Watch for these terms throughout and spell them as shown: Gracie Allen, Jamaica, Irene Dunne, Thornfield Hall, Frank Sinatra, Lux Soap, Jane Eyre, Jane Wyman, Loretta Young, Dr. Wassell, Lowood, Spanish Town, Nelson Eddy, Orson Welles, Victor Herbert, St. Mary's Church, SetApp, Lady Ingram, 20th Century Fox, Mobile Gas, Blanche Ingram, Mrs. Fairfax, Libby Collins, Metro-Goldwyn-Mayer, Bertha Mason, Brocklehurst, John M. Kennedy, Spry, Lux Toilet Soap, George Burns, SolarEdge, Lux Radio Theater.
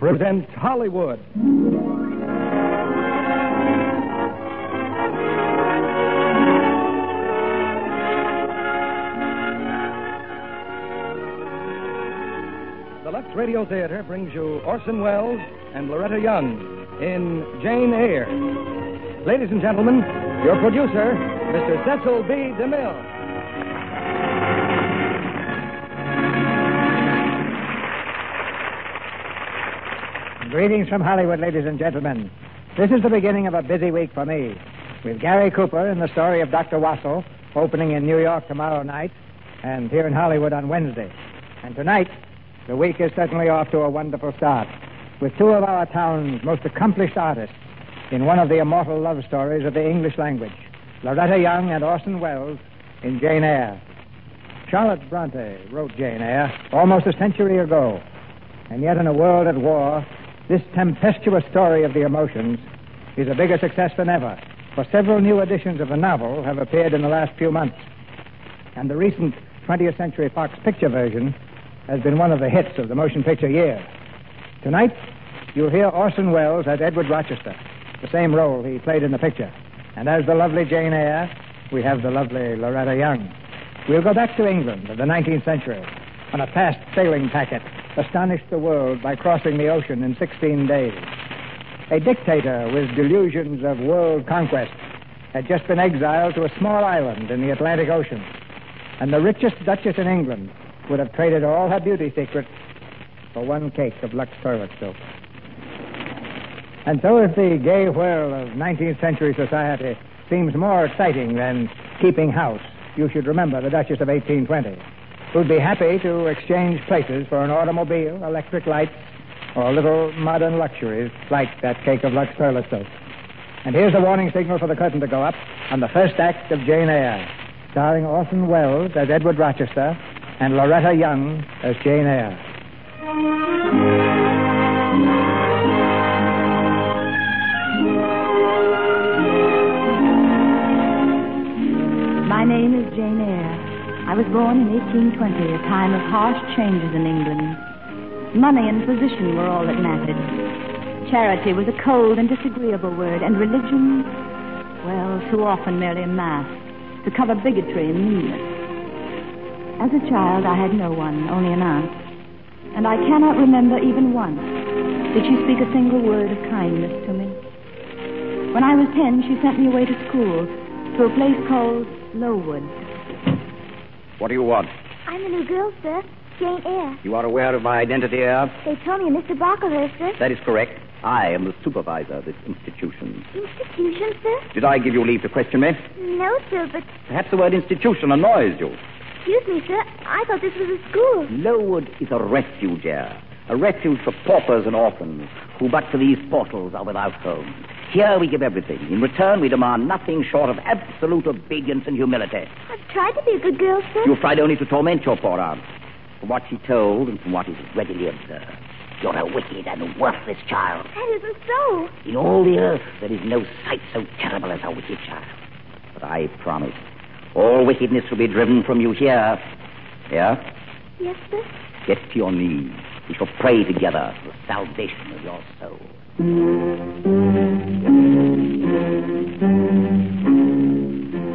presents Hollywood. The Lux Radio Theatre brings you Orson Welles and Loretta Young in Jane Eyre. Ladies and gentlemen, your producer, Mr. Cecil B. DeMille. Greetings from Hollywood, ladies and gentlemen. This is the beginning of a busy week for me, with Gary Cooper in the story of Dr. Wassell, opening in New York tomorrow night, and here in Hollywood on Wednesday. And tonight, the week is certainly off to a wonderful start, with two of our town's most accomplished artists in one of the immortal love stories of the English language, Loretta Young and Orson Welles in Jane Eyre. Charlotte Bronte wrote Jane Eyre almost a century ago, and yet in a world at war, this tempestuous story of the emotions is a bigger success than ever, for several new editions of the novel have appeared in the last few months. And the recent 20th Century Fox picture version has been one of the hits of the motion picture year. Tonight, you'll hear Orson Welles as Edward Rochester, the same role he played in the picture. And as the lovely Jane Eyre, we have the lovely Loretta Young. We'll go back to England of the 19th century on a fast sailing packet, astonished the world by crossing the ocean in 16 days. A dictator with delusions of world conquest had just been exiled to a small island in the Atlantic Ocean, and the richest duchess in England would have traded all her beauty secrets for one cake of Lux Toilet Soap. And so if the gay whirl of 19th century society seems more exciting than keeping house, you should remember the Duchess of 1820. Who'd be happy to exchange places for an automobile, electric lights, or little modern luxuries like that cake of Lux Toilet Soap. And here's the warning signal for the curtain to go up on the first act of Jane Eyre, starring Orson Welles as Edward Rochester and Loretta Young as Jane Eyre. My name is Jane Eyre. I was born in 1820, a time of harsh changes in England. Money and position were all that mattered. Charity was a cold and disagreeable word, and religion, well, too often merely a mask to cover bigotry and meanness. As a child, I had no one, only an aunt, and I cannot remember even once did she speak a single word of kindness to me. When I was 10, she sent me away to school, to a place called Lowood. What do you want? I'm a new girl, sir. Jane Eyre. You are aware of my identity, Eyre? They told me, Mr. Brocklehurst, sir. That is correct. I am the supervisor of this institution. Institution, sir? Did I give you leave to question me? No, sir, but... Perhaps the word institution annoys you. Excuse me, sir. I thought this was a school. Lowood is a refuge, Eyre. A refuge for paupers and orphans, who but for these portals are without homes. Here we give everything. In return, we demand nothing short of absolute obedience and humility. I've tried to be a good girl, sir. You've tried only to torment your poor aunt. From what she told and from what is readily observed, you're a wicked and worthless child. That isn't so. In all the earth, there is no sight so terrible as a wicked child. But I promise, all wickedness will be driven from you here. Here? Yes, sir? Get to your knees. We shall pray together for the salvation of your soul.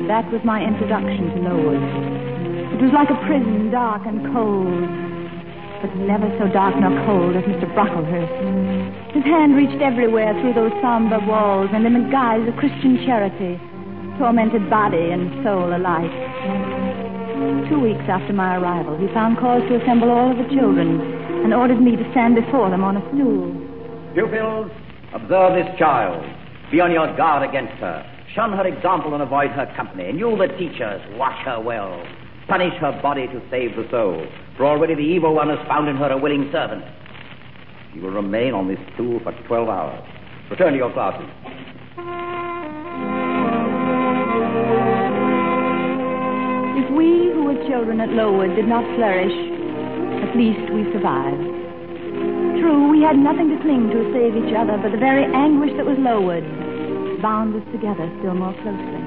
That was my introduction to Lowood. It was like a prison, dark and cold, but never so dark nor cold as Mr. Brocklehurst. His hand reached everywhere through those somber walls, and in the guise of Christian charity, tormented body and soul alike. 2 weeks after my arrival, he found cause to assemble all of the children and ordered me to stand before them on a stool. Pupils, observe this child. Be on your guard against her. Shun her example and avoid her company. And you, the teachers, watch her well. Punish her body to save the soul. For already the evil one has found in her a willing servant. She will remain on this stool for 12 hours. Return to your classes. If we who were children at Lowood did not flourish, at least we survived. True, we had nothing to cling to save each other, but the very anguish that was Lowood bound us together still more closely.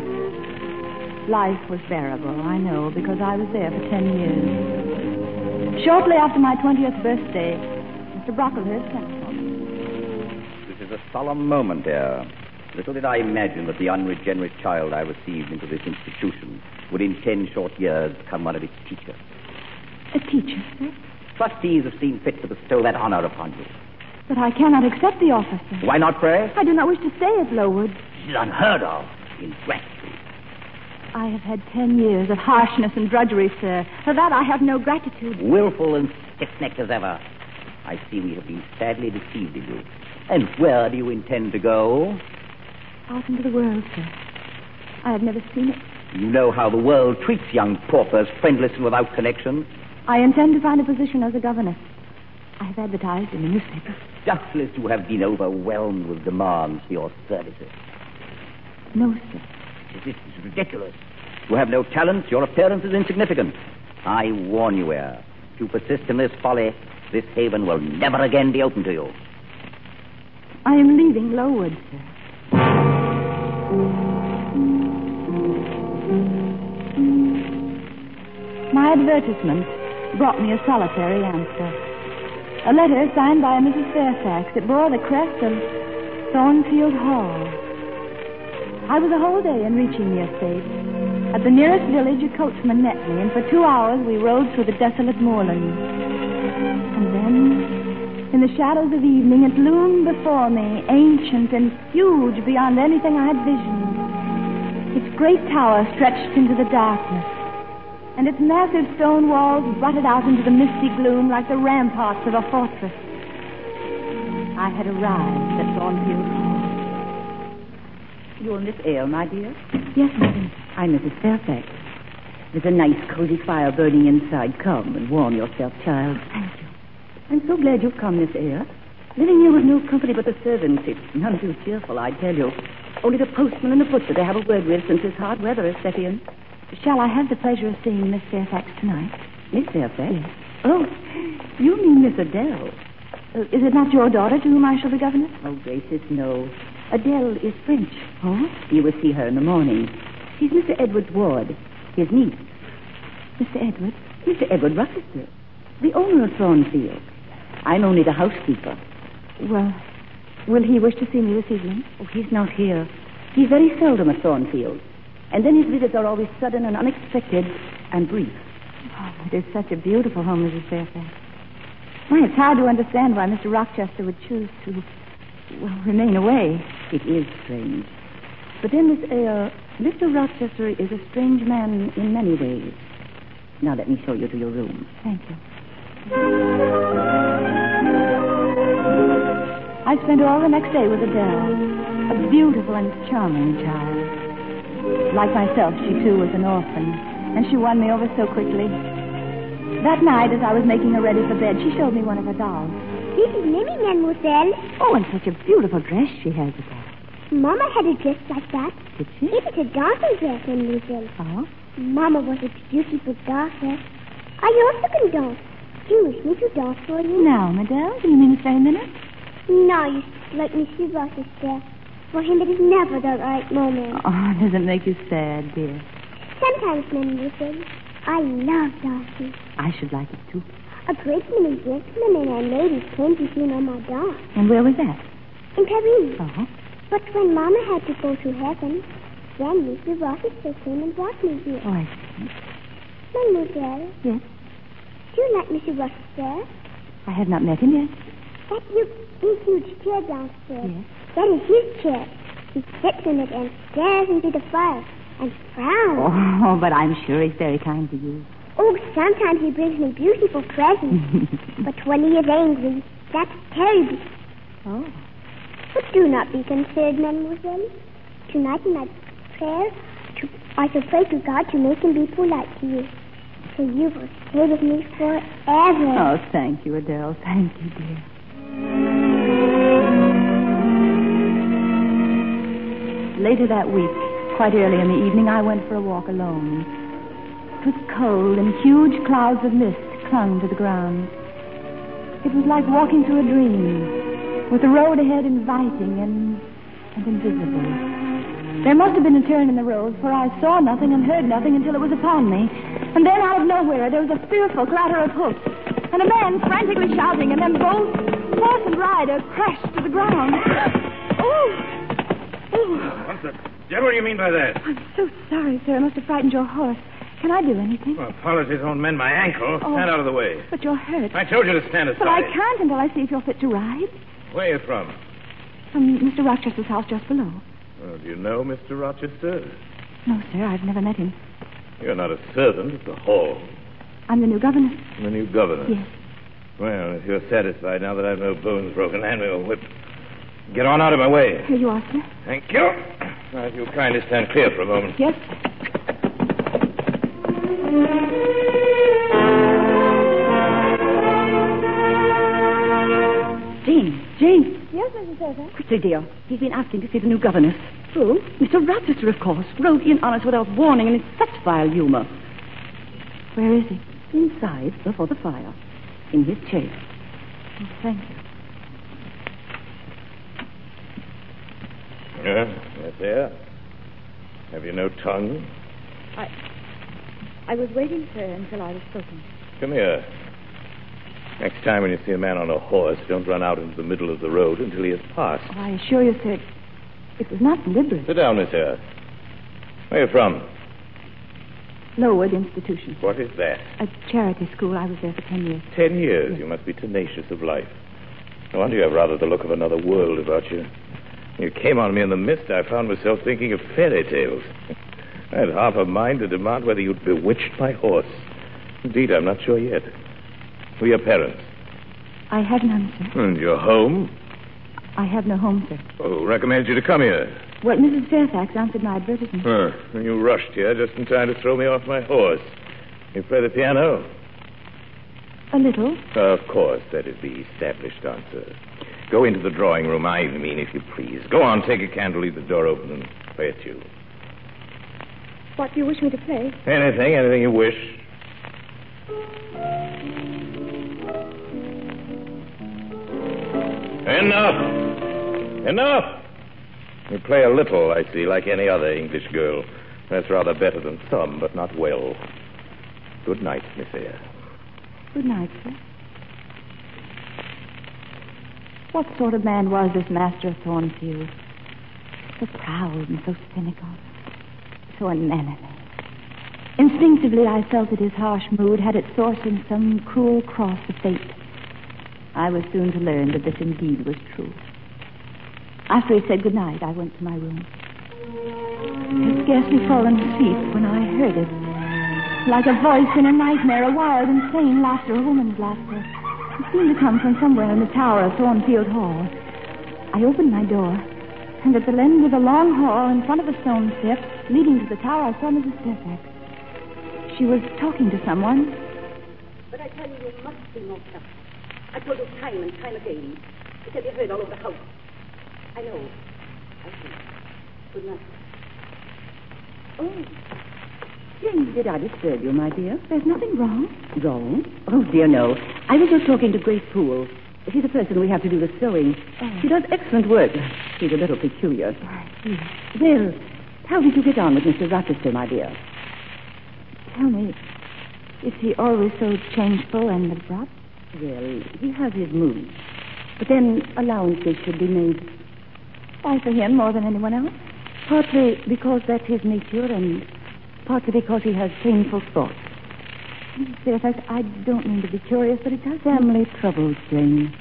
Life was bearable, I know, because I was there for 10 years. Shortly after my 20th birthday, Mr. Brocklehurst sent for me. This is a solemn moment, dear. Little did I imagine that the unregenerate child I received into this institution would in 10 short years become one of its teachers. A teacher, sir? Trustees have seen fit to bestow that honor upon you. But I cannot accept the office, sir. Why not, pray? I do not wish to stay at Lowood. This is unheard of. Ingratitude. I have had 10 years of harshness and drudgery, sir. For that I have no gratitude. Willful and stiff-necked as ever. I see we have been sadly deceived in you. And where do you intend to go? Out into the world, sir. I have never seen it. You know how the world treats young paupers, friendless and without connections. I intend to find a position as a governess. I have advertised in the newspaper. Doubtless you have been overwhelmed with demands for your services. No, sir. This is ridiculous. You have no talents. Your appearance is insignificant. I warn you, Eyre. If you persist in this folly, this haven will never again be open to you. I am leaving Lowood, sir. My advertisement brought me a solitary answer. A letter signed by Mrs. Fairfax. It bore the crest of Thornfield Hall. I was a whole day in reaching the estate. At the nearest village, a coachman met me, and for 2 hours we rode through the desolate moorlands. And then, in the shadows of evening, it loomed before me, ancient and huge beyond anything I had visioned. Its great tower stretched into the darkness, and its massive stone walls jutted out into the misty gloom like the ramparts of a fortress. I had arrived at Thornfield. You're Miss Ale, my dear? Yes, madam. I'm Mrs. Fairfax. There's a nice, cozy fire burning inside. Come and warm yourself, child. Thank you. I'm so glad you've come, Miss Ale. Living here with no company but the servants, it's none too cheerful, I tell you. Only the postman and the butcher to have a word with since this hard weather has set in. Shall I have the pleasure of seeing Miss Fairfax tonight? Miss Fairfax? Yes. Oh, you mean Miss Adele. Is it not your daughter to whom I shall be governess? Oh, Gracious, no. Adele is French. Oh? You will see her in the morning. She's Mr. Edward's ward, his niece. Mr. Edward? Mr. Edward Rochester, the owner of Thornfield. I'm only the housekeeper. Well, will he wish to see me this evening? Oh, he's not here. He's very seldom at Thornfield. And then his visits are always sudden and unexpected and brief. Oh, it is such a beautiful home, Mrs. Fairfax. Why, it's hard to understand why Mr. Rochester would choose to... well, remain away. It is strange. But then, Miss Eyre, Mr. Rochester is a strange man in many ways. Now let me show you to your room. Thank you. I spent all the next day with Adele, a beautiful and charming child. Like myself, she too was an orphan, and she won me over so quickly. That night, as I was making her ready for bed, she showed me one of her dolls. This is Mimi, mademoiselle. Oh, and such a beautiful dress she has about. Mama had a dress like that. Did she? It was a dancing dress, mademoiselle. Oh? Mama was a beautiful dancer. I also can dance. Do you wish me to dance for you? Now, madame, do you mean to say a minute? No, you like Mrs. Rochester. For him, it is never the right moment. Oh, does it make you sad, dear? Sometimes, mademoiselle. I love dancing. I should like it, too. A great many gentlemen and our ladies came to see on my dance. And where was that? In Paris. Uh-huh. But when Mama had to go to heaven, then Mr. Rochester came and brought me here. Oh, I see. Mademoiselle. Yes? Do you like Mr. Rochester? I have not met him yet. That big, huge chair downstairs. Yes. That is his chair. He sits in it and stares into the fire and frowns. Oh, but I'm sure he's very kind to you. Oh, sometimes he brings me beautiful presents. But when he is angry, that's terrible. Oh. But do not be concerned, mademoiselle. Tonight in my prayer, I shall pray to God to make him be polite to you. So you will stay with me forever. Oh, thank you, Adele. Thank you, dear. Later that week, quite early in the evening, I went for a walk alone. It was cold, and huge clouds of mist clung to the ground. It was like walking through a dream, with the road ahead inviting and invisible. There must have been a turn in the road, for I saw nothing and heard nothing until it was upon me. And then out of nowhere, there was a fearful clatter of hoofs, and a man frantically shouting, and then both Horse and rider crashed to the ground. Oh! Oh! What the devil do you mean by that? I'm so sorry, sir. I must have frightened your horse. Can I do anything? Well, apologies won't mend my ankle. Oh. Stand out of the way. But you're hurt. I told you to stand aside. But I can't until I see if you're fit to ride. Where are you from? From Mr. Rochester's house just below. Well, do you know Mr. Rochester? No, sir. I've never met him. You're not a servant at the hall. I'm the new governor. The new governor? Yes. Well, if you're satisfied now that I've no bones broken, hand me a whip. Get on out of my way. Here you are, sir. Thank you. Now, if you'll kindly stand clear for a moment. Yes. Jane. Jane. Yes, Mrs. Fairfax? Quickly, dear. He's been asking to see the new governess. Who? Mr. Rochester, of course. Roguey and honest without warning and in such vile humor. Where is he? Inside, before the fire. In his chair. Oh, thank you. Yes, dear. Have you no tongue? I was waiting, sir, until I was spoken. Come here. Next time when you see a man on a horse, don't run out into the middle of the road until he has passed. Oh, I assure you, sir, it was not deliberate. Sit down, monsieur. Where are you from? Lowood Institution. What is that? A charity school. I was there for 10 years. 10 years? Yes. You must be tenacious of life. No wonder you have rather the look of another world about you. You came on me in the mist. I found myself thinking of fairy tales. I had half a mind to demand whether you'd bewitched my horse. Indeed, I'm not sure yet. Who are your parents? I have none, sir. And your home? I have no home, sir. Oh, recommended you to come here. Well, Mrs. Fairfax answered my advertisement. And you rushed here just in time to throw me off my horse. You play the piano? A little. Of course, that is the established answer. Go into the drawing room, I mean, if you please. Go on, take a candle, leave the door open, and play a tune. What do you wish me to play? Anything you wish. Enough! Enough! You play a little, I see, like any other English girl. That's rather better than some, but not well. Good night, Miss Eyre. Good night, sir. What sort of man was this master of Thornfield? So proud and so cynical. So inanimate. Instinctively, I felt that his harsh mood had its source in some cruel cross of fate. I was soon to learn that this indeed was true. After he said goodnight, I went to my room. I had scarcely fallen asleep when I heard it. Like a voice in a nightmare, a wild, insane laughter, a woman's laughter. It seemed to come from somewhere in the tower of Thornfield Hall. I opened my door, and at the end of a long hall in front of a stone step leading to the tower, I saw Mrs. Fairfax. She was talking to someone. But I tell you, you must be more careful. I told you time and time again. It can be heard all over the house. I know. I see. Good night. Oh. Jane, did I disturb you, my dear? There's nothing wrong. Wrong? Oh, dear, no. I was just talking to Grace Poole. She's the person we have to do the sewing. Oh. She does excellent work. She's a little peculiar. Well, how did you get on with Mr. Rochester, my dear? Tell me, is he always so changeful and abrupt? Well, he has his moods. But then allowances should be made. Why for him more than anyone else? Partly because that's his nature and partly because he has painful thoughts. Mrs. Fairfax, I don't mean to be curious, but it has family troubles, Jane.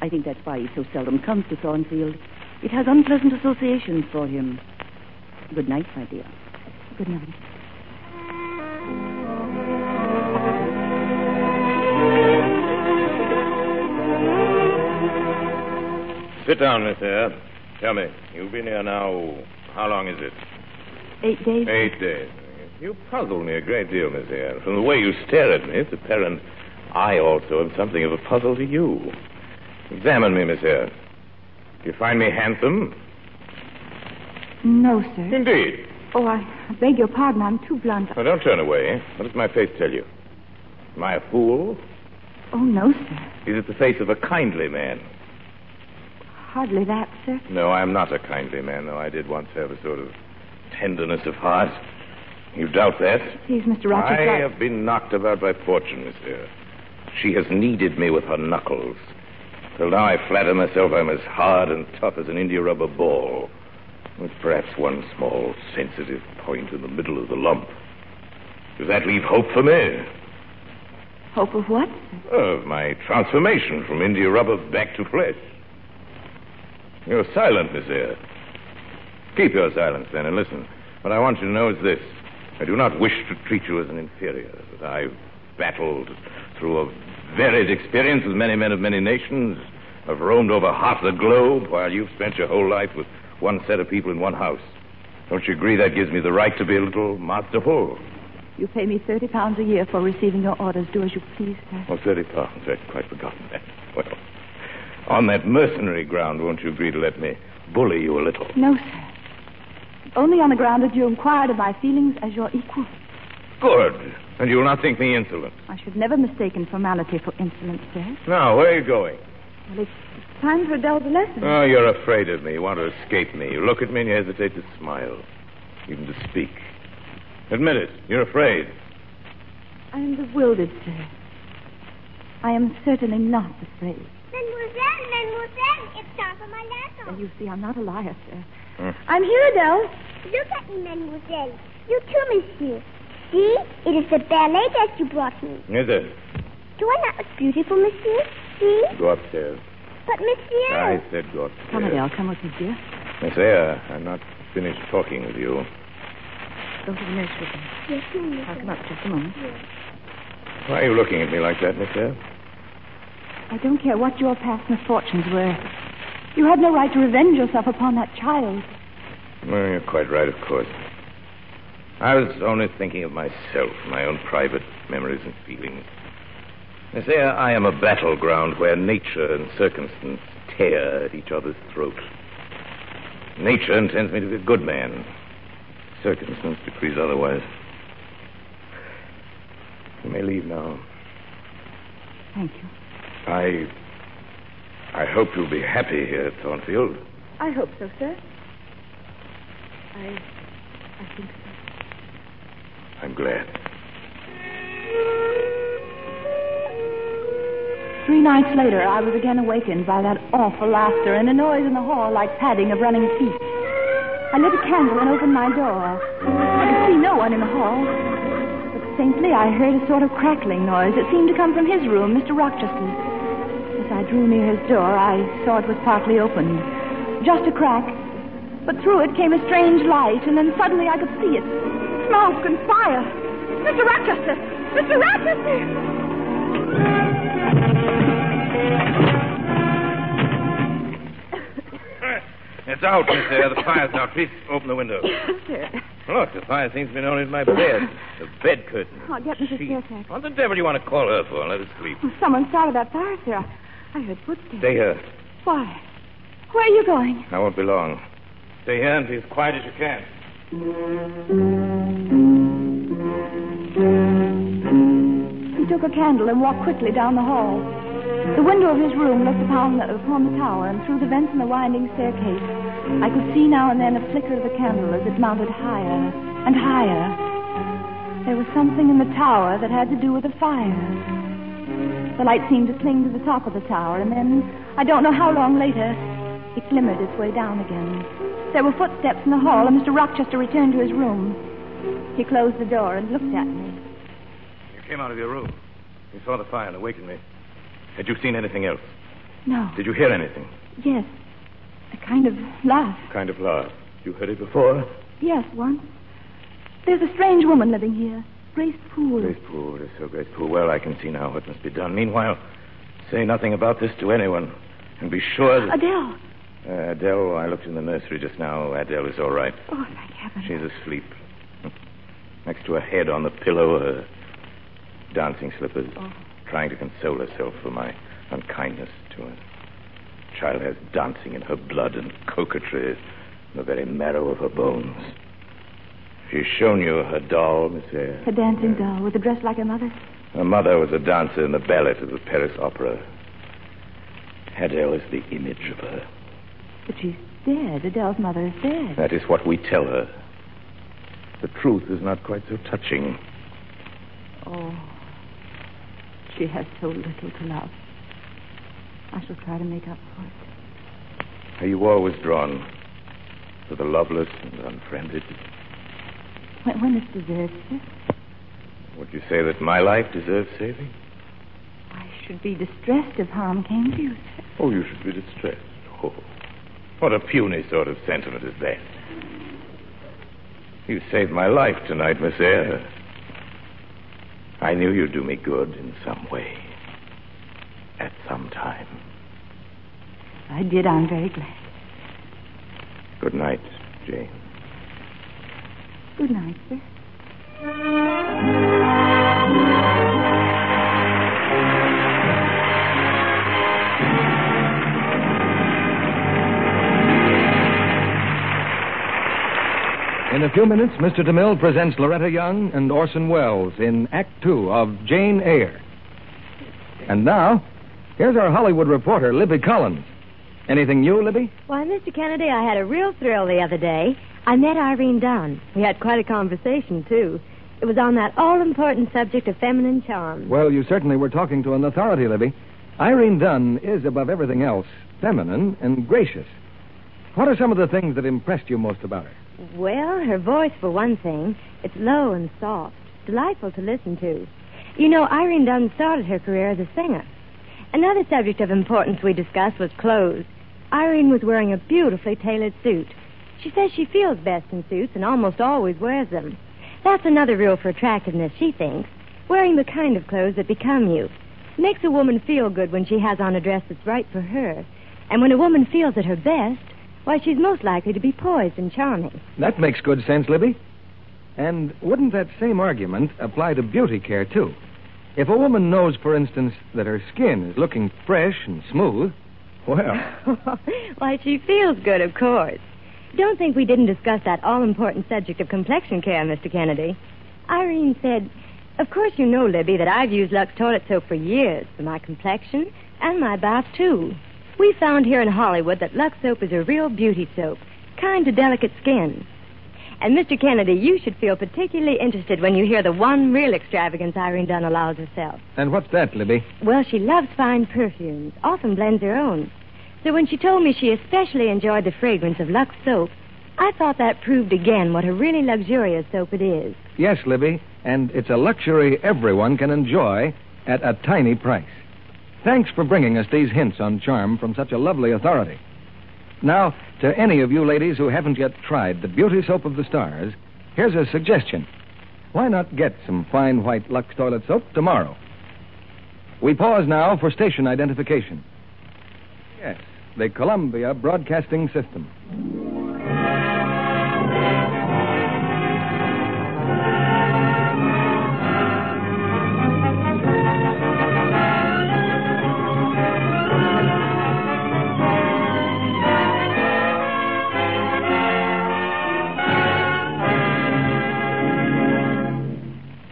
I think that's why he so seldom comes to Thornfield. It has unpleasant associations for him. Good night, my dear. Good night. Sit down, Miss Eyre. Tell me, you've been here now, how long is it? 8 days. 8 days. You puzzle me a great deal, Miss Eyre. From the way you stare at me, it's apparent I also am something of a puzzle to you. Examine me, Miss Eyre. Do you find me handsome? No, sir. Indeed. Oh, I beg your pardon. I'm too blunt. Now, don't turn away. What does my face tell you? Am I a fool? Oh, no, sir. Is it the face of a kindly man? Hardly that, sir. No, I'm not a kindly man, though I did once have a sort of tenderness of heart. You doubt that? Please, Mr. Rochester. I have been knocked about by fortune, Miss Eyre. She has kneaded me with her knuckles. Till now I flatter myself I'm as hard and tough as an India rubber ball, with perhaps one small sensitive point in the middle of the lump. Does that leave hope for me? Hope of what? Of my transformation from India rubber back to flesh. You're silent, Miss Eyre. Keep your silence, then, and listen. What I want you to know is this. I do not wish to treat you as an inferior, but I've battled through a varied experience with many men of many nations. I've roamed over half the globe while you've spent your whole life with one set of people in one house. Don't you agree that gives me the right to be a little masterful? You pay me £30 a year for receiving your orders. Do as you please, sir. Oh, £30. I'd quite forgotten that. Well, on that mercenary ground, won't you agree to let me bully you a little? No, sir. Only on the ground that you inquired of my feelings as your equal. Good. And you will not think me insolent. I should never mistake formality for insolence, sir. Now, where are you going? Well, it's time for Adele to lesson. Oh, you're afraid of me. You want to escape me. You look at me and you hesitate to smile, even to speak. Admit it. You're afraid. I am bewildered, sir. I am certainly not afraid. Mademoiselle, it's time for my lesson. Well, you see, I'm not a liar, sir. I'm here, Adele. Look at me, Mademoiselle. You too, Monsieur. See, it is the ballet that you brought me. Is it? Do I not look beautiful, Monsieur? See? Go upstairs. But, Monsieur... I said go upstairs. Come, Adele, come with me, dear. Miss Eyre, I'm not finished talking with you. Go to the nursery. Yes, Monsieur. I'll come up just a moment. Yes. Why are you looking at me like that, Miss Eyre? I don't care what your past misfortunes were. You had no right to revenge yourself upon that child. Well, you're quite right, of course. I was only thinking of myself, my own private memories and feelings. Miss Eyre, I am a battleground where nature and circumstance tear at each other's throat. Nature intends me to be a good man. Circumstance decrees otherwise. You may leave now. Thank you. I hope you'll be happy here at Thornfield. I hope so, sir. I think so. I'm glad. 3 nights later, I was again awakened by that awful laughter and a noise in the hall like padding of running feet. I lit a candle and opened my door. I could see no one in the hall. But faintly, I heard a sort of crackling noise that seemed to come from his room, Mr. Rochester's. As I drew near his door, I saw it was partly open. Just a crack. But through it came a strange light, and then suddenly I could see it. Smoke and fire. Mr. Rochester! Mr. Rochester! It's out, Miss Eyre. The fire's out. Please open the window. Yes, sir. Look, the fire seems to be only in my bed. The bed curtain. Oh, get Mrs. Fairfax. What the devil do you want to call her for and let her sleep? Well, someone started that fire, sir. I heard footsteps. Stay here. Why? Where are you going? I won't be long. Stay here and be as quiet as you can. He took a candle and walked quickly down the hall. The window of his room looked upon the tower, and through the vents in the winding staircase, I could see now and then a flicker of the candle as it mounted higher and higher. There was something in the tower that had to do with the fire. The light seemed to cling to the top of the tower, and then, I don't know how long later, it glimmered its way down again. There were footsteps in the hall, and Mr. Rochester returned to his room. He closed the door and looked at me. You came out of your room. You saw the fire and awakened me. Had you seen anything else? No. Did you hear anything? Yes. A kind of laugh. A kind of laugh. You heard it before? Yes, once. There's a strange woman living here. Grace Poole. Grace Poole, yes, so Grace Poole. Well, I can see now what must be done. Meanwhile, say nothing about this to anyone. And be sure that... Adele. Adele, I looked in the nursery just now. Adele is all right. Oh, thank heaven. She's asleep. Next to her head on the pillow, her dancing slippers. Oh. Trying to console herself for my unkindness to her. The child has dancing in her blood and coquetry in the very marrow of her bones. She's shown you her doll, Miss Eyre. Her dancing doll with a dress like her mother? Her mother was a dancer in the ballet of the Paris Opera. Adele is the image of her. But she's dead. Adele's mother is dead. That is what we tell her. The truth is not quite so touching. Oh, she has so little to love. I shall try to make up for it. Are you always drawn to the loveless and unfriended? When it deserves it. Would you say that my life deserves saving? I should be distressed if harm came to you, sir. Oh, you should be distressed. Oh. What a puny sort of sentiment is that. You saved my life tonight, Miss Eyre. I knew you'd do me good in some way. At some time. I did. I'm very glad. Good night, Jane. Good night, sir. In a few minutes, Mr. DeMille presents Loretta Young and Orson Welles in Act Two of Jane Eyre. And now, here's our Hollywood reporter, Libby Collins. Anything new, Libby? Why, Mr. Kennedy, I had a real thrill the other day. I met Irene Dunne. We had quite a conversation, too. It was on that all-important subject of feminine charm. Well, you certainly were talking to an authority, Libby. Irene Dunne is, above everything else, feminine and gracious. What are some of the things that impressed you most about her? Well, her voice, for one thing. It's low and soft, delightful to listen to. You know, Irene Dunne started her career as a singer. Another subject of importance we discussed was clothes. Irene was wearing a beautifully tailored suit. She says she feels best in suits and almost always wears them. That's another rule for attractiveness, she thinks. Wearing the kind of clothes that become you. Makes a woman feel good when she has on a dress that's right for her. And when a woman feels at her best, why, she's most likely to be poised and charming. That makes good sense, Libby. And wouldn't that same argument apply to beauty care, too? If a woman knows, for instance, that her skin is looking fresh and smooth, well... Why, she feels good, of course. Don't think we didn't discuss that all-important subject of complexion care, Mr. Kennedy. Irene said, of course you know, Libby, that I've used Lux Toilet Soap for years for my complexion and my bath, too. We found here in Hollywood that Lux Soap is a real beauty soap, kind to delicate skin. And, Mr. Kennedy, you should feel particularly interested when you hear the one real extravagance Irene Dunne allows herself. And what's that, Libby? Well, she loves fine perfumes, often blends her own. So when she told me she especially enjoyed the fragrance of Lux Soap, I thought that proved again what a really luxurious soap it is. Yes, Libby, and it's a luxury everyone can enjoy at a tiny price. Thanks for bringing us these hints on charm from such a lovely authority. Now, to any of you ladies who haven't yet tried the beauty soap of the stars, here's a suggestion. Why not get some fine white Lux Toilet Soap tomorrow? We pause now for station identification. Yes, the Columbia Broadcasting System.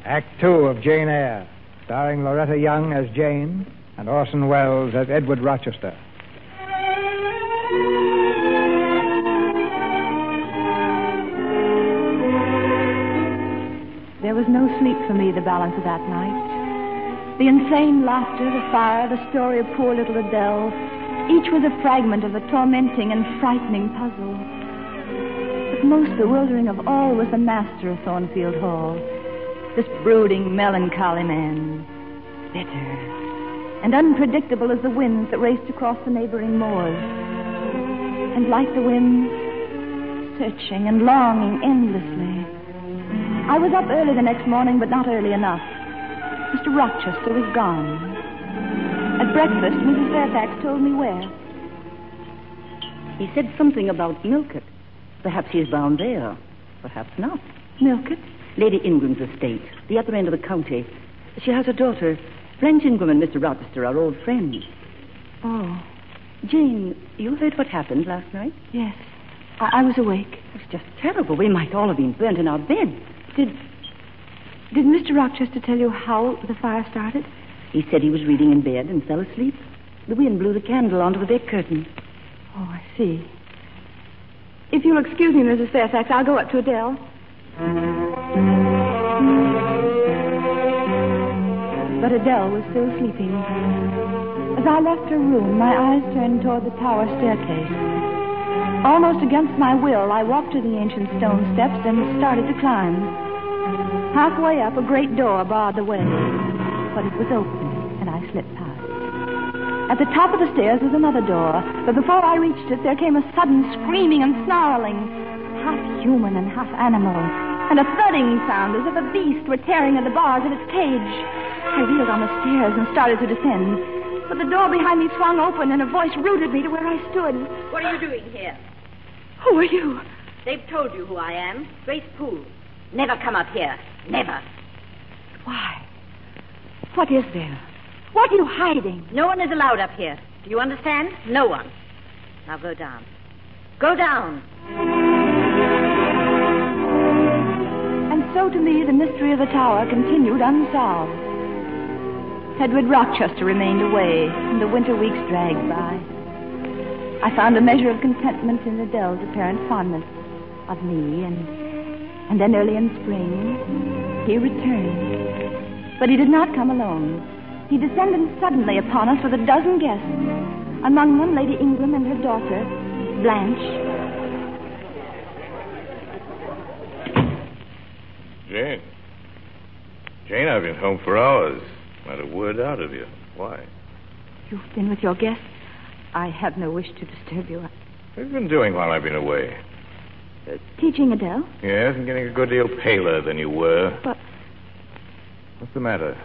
Act 2 of Jane Eyre, starring Loretta Young as Jane and Orson Welles as Edward Rochester. There was no sleep for me the balance of that night. The insane laughter, the fire, the story of poor little Adele, each was a fragment of a tormenting and frightening puzzle. But most bewildering of all was the master of Thornfield Hall. This brooding, melancholy man, bitter and unpredictable as the winds that raced across the neighboring moors. And like the winds, searching and longing endlessly. I was up early the next morning, but not early enough. Mr. Rochester was gone. At breakfast, Mrs. Fairfax told me where. He said something about Millcote. Perhaps he's bound there. Perhaps not. Millcote? Lady Ingram's estate, the other end of the county. She has a daughter. Blanche Ingram and Mr. Rochester are old friends. Oh. Jane, you heard what happened last night? Yes. I was awake. It was just terrible. We might all have been burnt in our bed. Did Mr. Rochester tell you how the fire started? He said he was reading in bed and fell asleep. The wind blew the candle onto the bed curtain. Oh, I see. If you'll excuse me, Mrs. Fairfax, I'll go up to Adele. But Adele was still sleeping. A As I left her room, my eyes turned toward the tower staircase. Almost against my will, I walked to the ancient stone steps and started to climb. Halfway up, a great door barred the way, but it was open, and I slipped past. At the top of the stairs was another door, but before I reached it, there came a sudden screaming and snarling, half human and half animal, and a thudding sound as if a beast were tearing at the bars of its cage. I reeled on the stairs and started to descend, but the door behind me swung open, and a voice rooted me to where I stood. What are you doing here? Who are you? They've told you who I am, Grace Poole. Never come up here. Never. Why? What is there? What are you hiding? No one is allowed up here. Do you understand? No one. Now go down. Go down. And so to me, the mystery of the tower continued unsolved. Edward Rochester remained away, and the winter weeks dragged by. I found a measure of contentment in Adele's apparent fondness of me, and then early in spring, he returned. But he did not come alone. He descended suddenly upon us with a dozen guests, among them Lady Ingram and her daughter, Blanche. Jane. Jane, I've been home for hours. Not a word out of you. Why? You've been with your guests. I have no wish to disturb you. What have you been doing while I've been away? Teaching Adele? Yes, and getting a good deal paler than you were. But... what's the matter?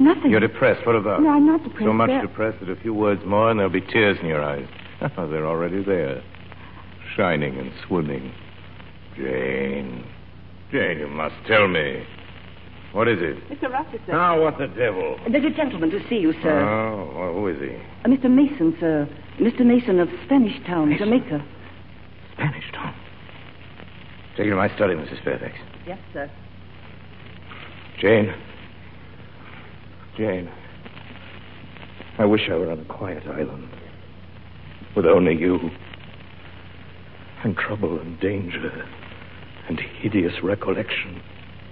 Nothing. You're depressed. What about? No, I'm not depressed. So much depressed that a few words more and there'll be tears in your eyes. They're already there. Shining and swooning. Jane. Jane, you must tell me. What is it? Mr. Rochester. Now, what the devil? There's a gentleman to see you, sir. Oh, well, who is he? Mr. Mason, sir. Mr. Mason of Spanish Town, Jamaica. Spanish Town. Take you to my study, Mrs. Fairfax. Yes, sir. Jane. Jane. I wish I were on a quiet island. With only you. And trouble and danger. And hideous recollection.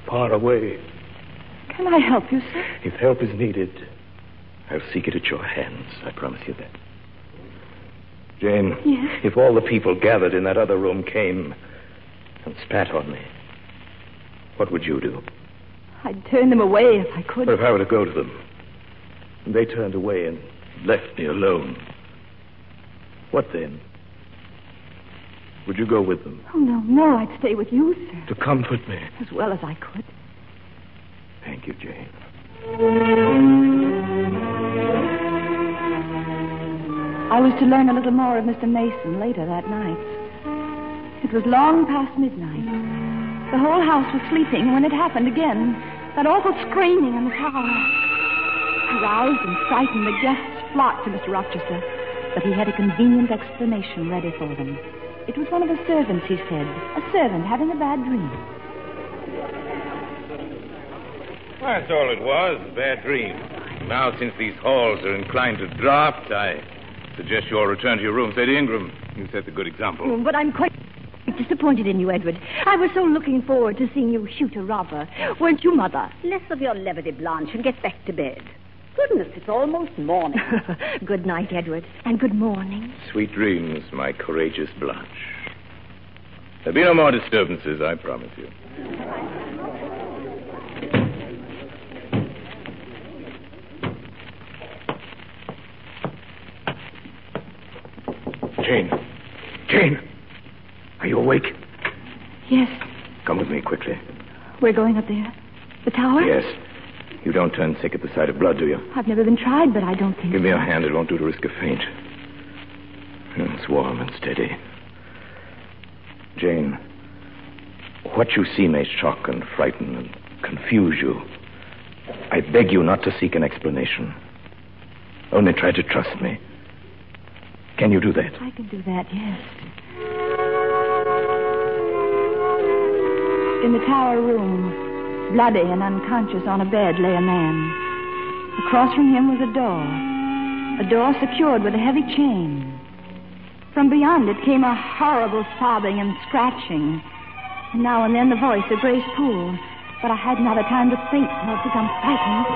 Far away. Can I help you, sir? If help is needed, I'll seek it at your hands. I promise you that. Jane. Yes? If all the people gathered in that other room came... and spat on me, what would you do? I'd turn them away if I could. But if I were to go to them, and they turned away and left me alone, what then? Would you go with them? Oh, no, no, I'd stay with you, sir. To comfort me. As well as I could. Thank you, Jane. I was to learn a little more of Mr. Mason later that night. It was long past midnight. The whole house was sleeping when it happened again. That awful screaming in the tower. Aroused and frightened, the guests flocked to Mr. Rochester, but he had a convenient explanation ready for them. It was one of the servants, he said. A servant having a bad dream. Well, that's all it was, a bad dream. Now, since these halls are inclined to draught, I suggest you all return to your rooms. Lady Ingram, you set the good example. Oh, but I'm quite... disappointed in you, Edward. I was so looking forward to seeing you shoot a robber. Weren't you, Mother? Less of your levity, Blanche, and get back to bed. Goodness, it's almost morning. Good night, Edward, and good morning. Sweet dreams, my courageous Blanche. There'll be no more disturbances, I promise you. Jane. Jane! Are you awake? Yes. Come with me quickly. We're going up there? The tower? Yes. You don't turn sick at the sight of blood, do you? I've never been tried, but I don't think... Give me your hand. It won't do to risk a faint. It's warm and steady. Jane, what you see may shock and frighten and confuse you. I beg you not to seek an explanation. Only try to trust me. Can you do that? I can do that, yes. In the tower room, bloody and unconscious on a bed, lay a man. Across from him was a door secured with a heavy chain. From beyond it came a horrible sobbing and scratching. And now and then the voice of Grace Poole. But I had not a time to think nor become frightened.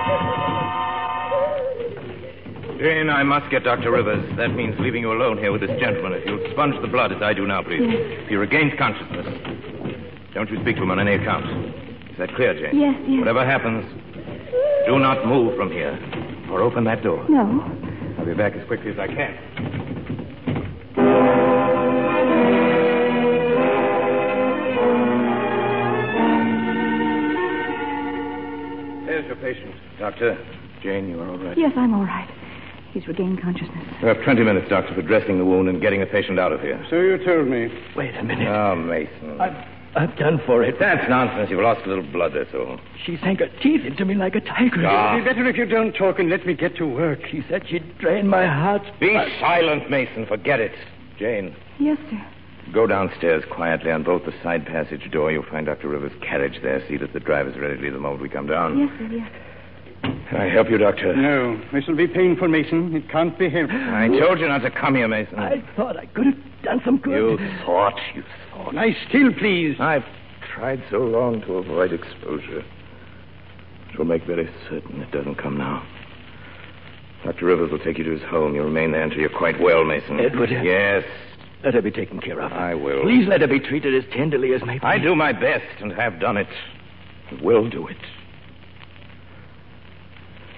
Jane, I must get Dr. Rivers. That means leaving you alone here with this gentleman. If you'll sponge the blood as I do now, please. Yes. If he regains consciousness, don't you speak to him on any account. Is that clear, Jane? Yes, yes. Whatever happens, do not move from here or open that door. No. I'll be back as quickly as I can. There's your patient, Doctor. Jane, you are all right? Yes, I'm all right. He's regained consciousness. You have 20 minutes, Doctor, for dressing the wound and getting the patient out of here. So you told me. Wait a minute. Oh, Mason. I've done for it. That's nonsense. You've lost a little blood, that's all. She sank her teeth into me like a tiger. Ah. It'd be better if you don't talk and let me get to work. She said she'd drain my heart. Be silent, Mason. Forget it. Jane. Yes, sir. Go downstairs quietly on both the side passage door. You'll find Dr. Rivers' carriage there. See that the driver's ready to leave the moment we come down. Yes, sir, yes. Can I help you, Doctor? No. This will be painful, Mason. It can't be helped. I told you not to come here, Mason. I thought I could have done some good. You thought. Lie still, please. I've tried so long to avoid exposure. It will make very certain it doesn't come now. Dr. Rivers will take you to his home. You'll remain there until you're quite well, Mason. Edward. Yes. Let her be taken care of. I will. Please let her be treated as tenderly as may be. I do my best and have done it. And will do it.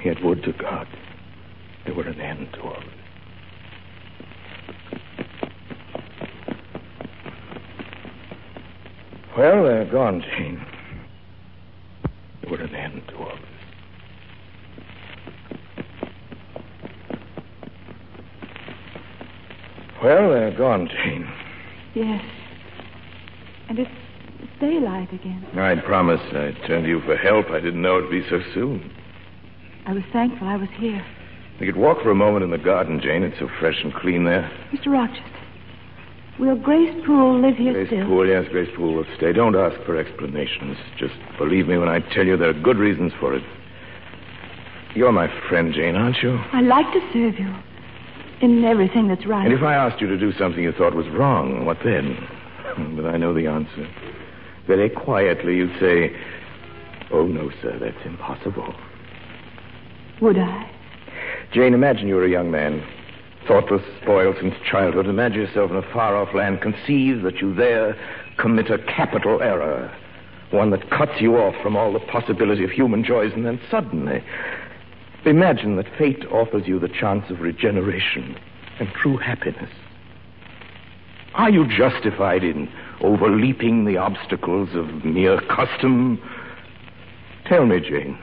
Yet would to God there were an end to all this. Well, they're gone, Jane. There were an end to all this. Well, they're gone, Jane. Yes. And it's daylight again. I promised I'd turn to you for help. I didn't know it'd be so soon. I was thankful I was here. We could walk for a moment in the garden, Jane. It's so fresh and clean there. Mr. Rochester, will Grace Poole live here still? Grace Poole, yes, Grace Poole will stay. Don't ask for explanations. Just believe me when I tell you there are good reasons for it. You're my friend, Jane, aren't you? I like to serve you. In everything that's right. And if I asked you to do something you thought was wrong, what then? But I know the answer. Very quietly, you'd say, "Oh, no, sir, that's impossible." Would I? Jane, imagine you were a young man, thoughtless, spoiled since childhood. Imagine yourself in a far-off land. Conceive that you there commit a capital error, one that cuts you off from all the possibility of human joys, and then suddenly... Imagine that fate offers you the chance of regeneration and true happiness. Are you justified in overleaping the obstacles of mere custom? Tell me, Jane.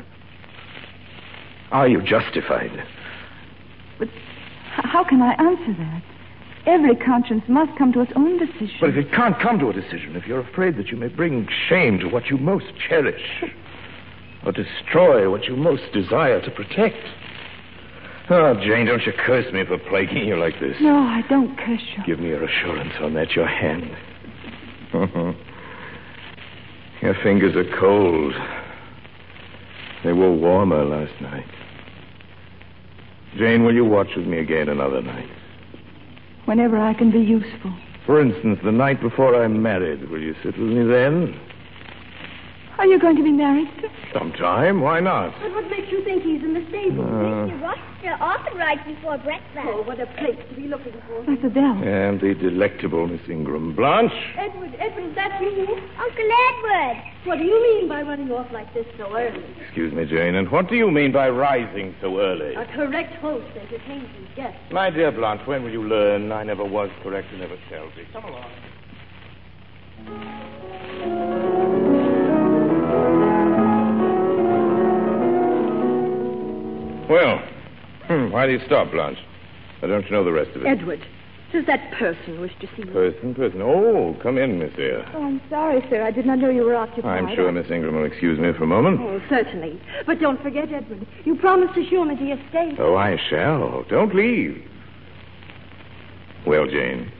Are you justified? But how can I answer that? Every conscience must come to its own decision. But if it can't come to a decision, if you're afraid that you may bring shame to what you most cherish... or destroy what you most desire to protect. Oh, Jane, don't you curse me for plaguing you like this. No, I don't curse you. Give me your assurance on that, your hand. Your fingers are cold. They were warmer last night. Jane, will you watch with me again another night? Whenever I can be useful. For instance, the night before I'm married. Will you sit with me then? Are you going to be married, sir? Sometime. Why not? But what makes you think he's in the stable? Mr. Rochester often rides before breakfast. Oh, what a place to be looking for. That's Adele. And the delectable Miss Ingram. Blanche? Edward, is that you? Uncle Edward. What do you mean by running off like this so early? Excuse me, Jane, and what do you mean by rising so early? A correct host entertains his guests. My dear Blanche, when will you learn? I never was correct and never shall be. Come along. Well, why do you stop, Blanche? I don't know the rest of it. Edward, does that person wish to see you? Person. Oh, come in, Miss Eyre. Oh, I'm sorry, sir. I did not know you were occupied. I'm sure Miss Ingram will excuse me for a moment. Oh, certainly. But don't forget, Edward, you promised to show me the estate. Oh, I shall. Don't leave. Well, Jane.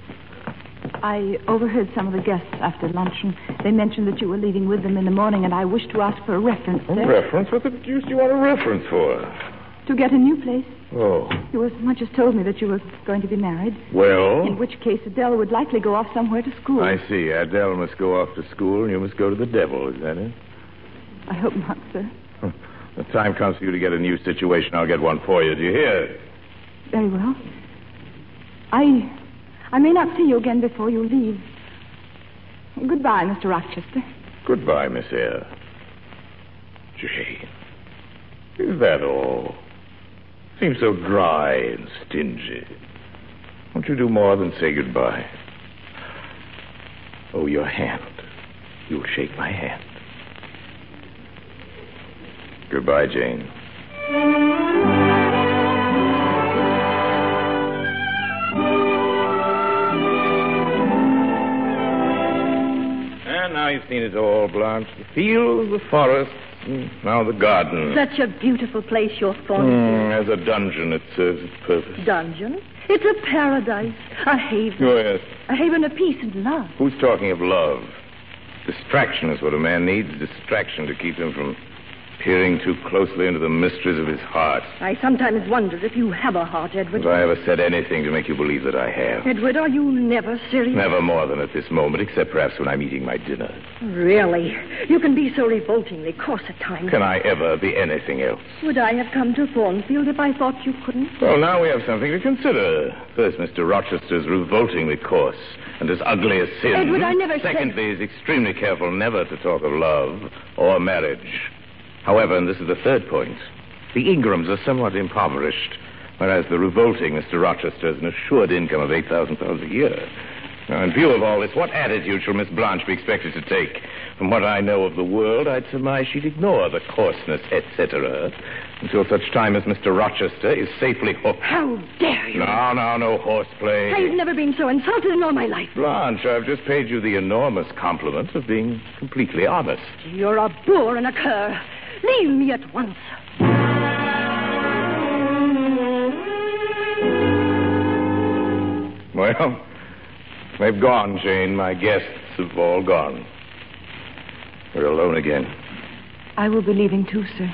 I overheard some of the guests after luncheon. They mentioned that you were leaving with them in the morning, and I wished to ask for a reference, sir. A reference? What the deuce do you want a reference for? To get a new place. Oh. You as much as told me that you were going to be married. Well? In which case Adele would likely go off somewhere to school. I see. Adele must go off to school and you must go to the devil. Is that it? I hope not, sir. The time comes for you to get a new situation. I'll get one for you. Do you hear? Very well. I may not see you again before you leave. Goodbye, Mr. Rochester. Goodbye, Miss Eyre. Jane, is that all? Seems so dry and stingy. Won't you do more than say goodbye? Oh, your hand. You'll shake my hand. Goodbye, Jane. And now you've seen it all, Blanche. The fields, the forests, and now the garden. Such a beautiful place, your Thornfield. As a dungeon, it serves its purpose. Dungeon? It's a paradise, a haven. Oh, yes. A haven of peace and love. Who's talking of love? Distraction is what a man needs. Distraction to keep him from peering too closely into the mysteries of his heart. I sometimes wonder if you have a heart, Edward. Have I ever said anything to make you believe that I have? Edward, are you never serious? Never more than at this moment, except perhaps when I'm eating my dinner. Really? You can be so revoltingly coarse at times. Can I ever be anything else? Would I have come to Thornfield if I thought you couldn't? Well, now we have something to consider. First, Mr. Rochester's revoltingly coarse and as ugly as sin. Edward, I never said... Secondly, he's extremely careful never to talk of love or marriage. However, and this is the third point, the Ingrams are somewhat impoverished, whereas the revolting Mr. Rochester has an assured income of £8,000 a year. Now, in view of all this, what attitude shall Miss Blanche be expected to take? From what I know of the world, I'd surmise she'd ignore the coarseness, etc., until such time as Mr. Rochester is safely hooked. How dare you! No horseplay. I've never been so insulted in all my life. Blanche, I've just paid you the enormous compliment of being completely honest. You're a boor and a cur. Leave me at once. Well, they've gone, Jane. My guests have all gone. We're alone again. I will be leaving too, sir.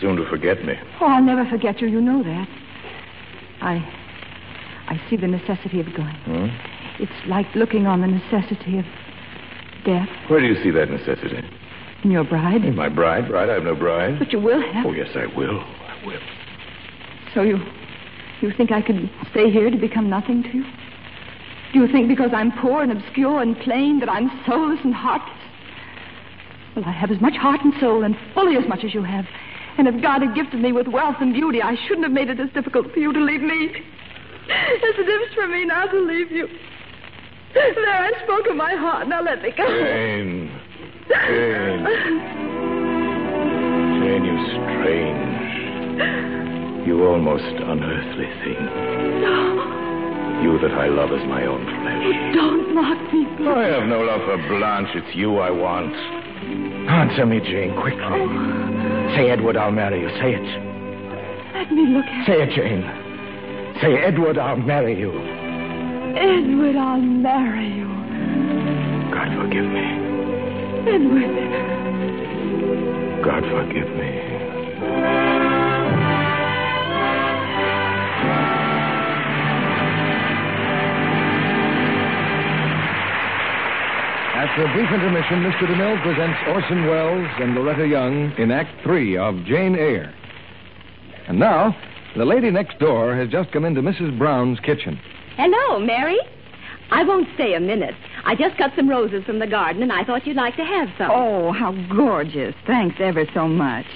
Soon to forget me. Oh, I'll never forget you. You know that. I see the necessity of going. It's like looking on the necessity of death. Where do you see that necessity? And your bride? And my bride? Bride? I have no bride. But you will have. Oh, yes, I will. I will. So you think I could stay here to become nothing to you? Do you think because I'm poor and obscure and plain that I'm soulless and heartless? Well, I have as much heart and soul and fully as much as you have. And if God had gifted me with wealth and beauty, I shouldn't have made it as difficult for you to leave me as it is for me now to leave you. There, I spoke of my heart. Now let me go. Jane, you strange, you almost unearthly thing. No. You that I love as my own flesh. Oh, don't mock me, Blanche. I have no love for Blanche. It's you I want. Answer me, Jane, quickly. Oh. Say, Edward, I'll marry you. Say it. Let me look at you. Say it, Jane. Say, Edward, I'll marry you. Edward, I'll marry you. God forgive me. Edward. God forgive me. After a brief intermission, Mr. DeMille presents Orson Welles and Loretta Young in Act 3 of Jane Eyre. And now, the lady next door has just come into Mrs. Brown's kitchen. Hello, Mary. I won't stay a minute. I just cut some roses from the garden, and I thought you'd like to have some. Oh, how gorgeous. Thanks ever so much.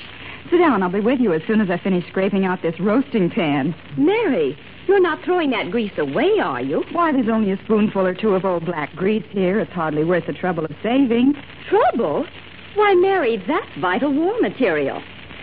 Sit down. I'll be with you as soon as I finish scraping out this roasting pan. Mary, you're not throwing that grease away, are you? Why, there's only a spoonful or two of old black grease here. It's hardly worth the trouble of saving. Trouble? Why, Mary, that's vital war material.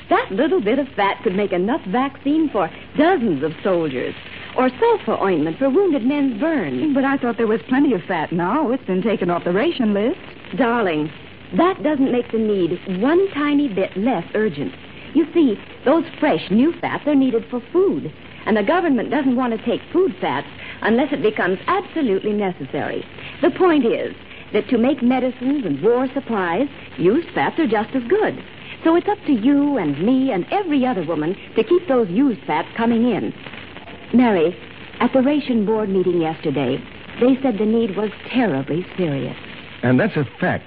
That little bit of fat could make enough vaccine for dozens of soldiers. Or sulfur ointment for wounded men's burns. But I thought there was plenty of fat now. It's been taken off the ration list. Darling, that doesn't make the need one tiny bit less urgent. You see, those fresh new fats are needed for food. And the government doesn't want to take food fats unless it becomes absolutely necessary. The point is that to make medicines and war supplies, used fats are just as good. So it's up to you and me and every other woman to keep those used fats coming in. Mary, at the ration board meeting yesterday, they said the need was terribly serious. And that's a fact.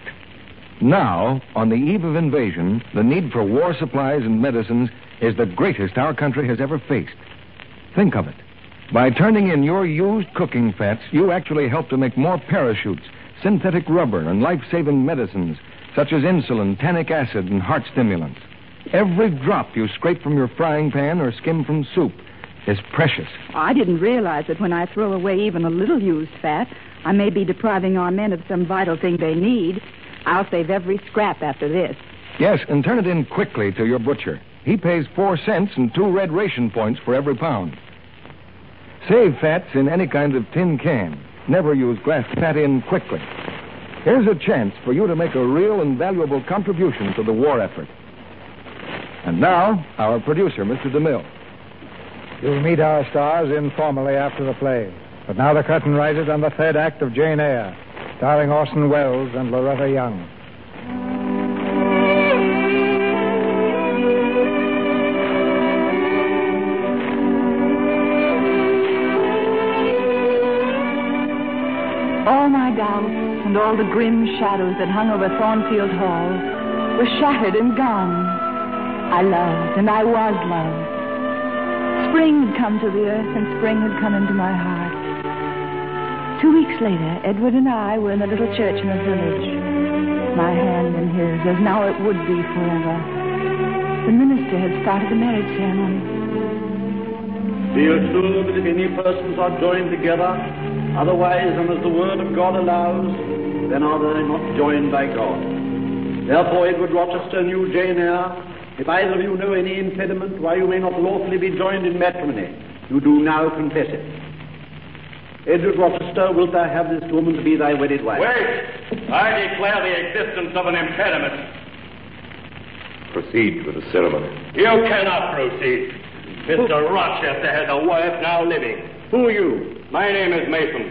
Now, on the eve of invasion, the need for war supplies and medicines is the greatest our country has ever faced. Think of it. By turning in your used cooking fats, you actually help to make more parachutes, synthetic rubber, and life-saving medicines, such as insulin, tannic acid, and heart stimulants. Every drop you scrape from your frying pan or skim from soup is precious. I didn't realize that when I throw away even a little used fat, I may be depriving our men of some vital thing they need. I'll save every scrap after this. Yes, and turn it in quickly to your butcher. He pays 4 cents and 2 red ration points for every pound. Save fats in any kind of tin can. Never use glass fat in quickly. Here's a chance for you to make a real and valuable contribution to the war effort. And now, our producer, Mr. DeMille. You'll meet our stars informally after the play. But now the curtain rises on the third act of Jane Eyre, starring Orson Welles and Loretta Young. All my doubts and all the grim shadows that hung over Thornfield Hall were shattered and gone. I loved, and I was loved. Spring had come to the earth, and spring had come into my heart. 2 weeks later, Edward and I were in a little church in a village. My hand in his, as now it would be forever. The minister had started the marriage ceremony. Feel true that if any persons are joined together, otherwise than as the word of God allows, then are they not joined by God. Therefore, Edward Rochester knew Jane Eyre. If either of you know any impediment why you may not lawfully be joined in matrimony, you do now confess it. Edward Rochester, wilt thou have this woman to be thy wedded wife? Wait! I declare the existence of an impediment. Proceed with the ceremony. You cannot proceed. Mr. Rochester has a wife now living. Who are you? My name is Mason.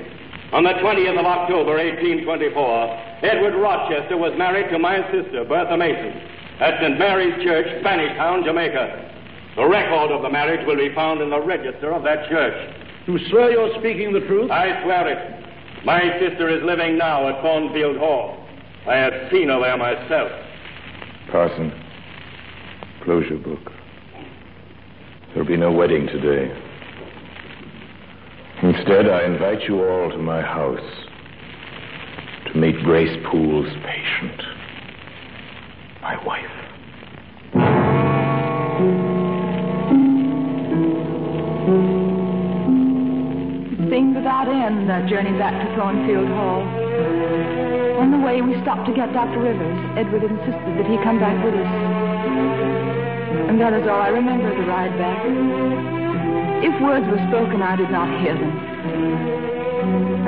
On the 20th of October, 1824, Edward Rochester was married to my sister, Bertha Mason, at St. Mary's Church, Spanish Town, Jamaica. The record of the marriage will be found in the register of that church. You swear you're speaking the truth? I swear it. My sister is living now at Thornfield Hall. I have seen her there myself. Parson, close your book. There'll be no wedding today. Instead, I invite you all to my house to meet Grace Poole's patient, my wife. Things without end, our journey back to Thornfield Hall. On the way, we stopped to get Dr. Rivers. Edward insisted that he come back with us. And that is all I remember of the ride back. If words were spoken, I did not hear them.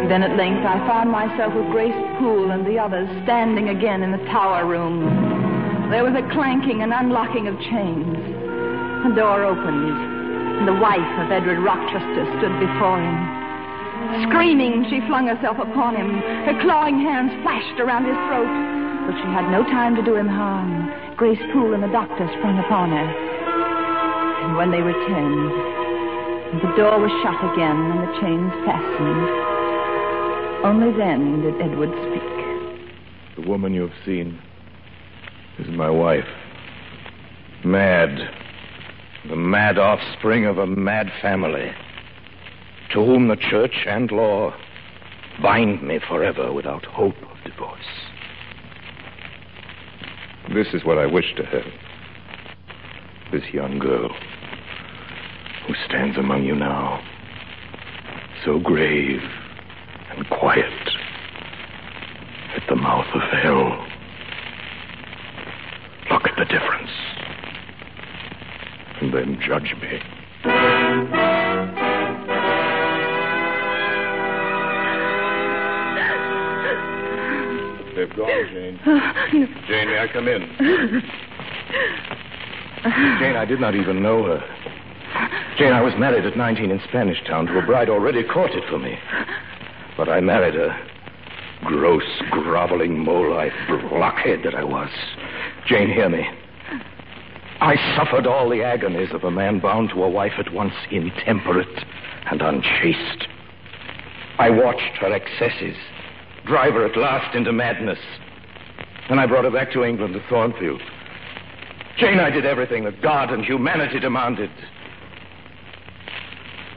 And then at length, I found myself with Grace Poole and the others standing again in the tower room. There was a clanking and unlocking of chains. The door opened, and the wife of Edward Rochester stood before him. Screaming, she flung herself upon him. Her clawing hands flashed around his throat. But she had no time to do him harm. Grace Poole and the doctor sprang upon her. And when they returned, the door was shut again and the chains fastened. Only then did Edward speak. The woman you have seen is my wife. Mad. The mad offspring of a mad family, to whom the church and law bind me forever without hope of divorce. This is what I wish to have. This young girl who stands among you now, so grave and quiet at the mouth of hell. Look at the difference. And then judge me. They've gone, Jane. Jane, may I come in? Jane, I did not even know her. Jane, I was married at 19 in Spanish Town to a bride already courted for me. But I married a gross, groveling, mole-eyed blockhead that I was. Jane, hear me. I suffered all the agonies of a man bound to a wife at once intemperate and unchaste. I watched her excesses drive her at last into madness. Then I brought her back to England, to Thornfield. Jane, I did everything that God and humanity demanded.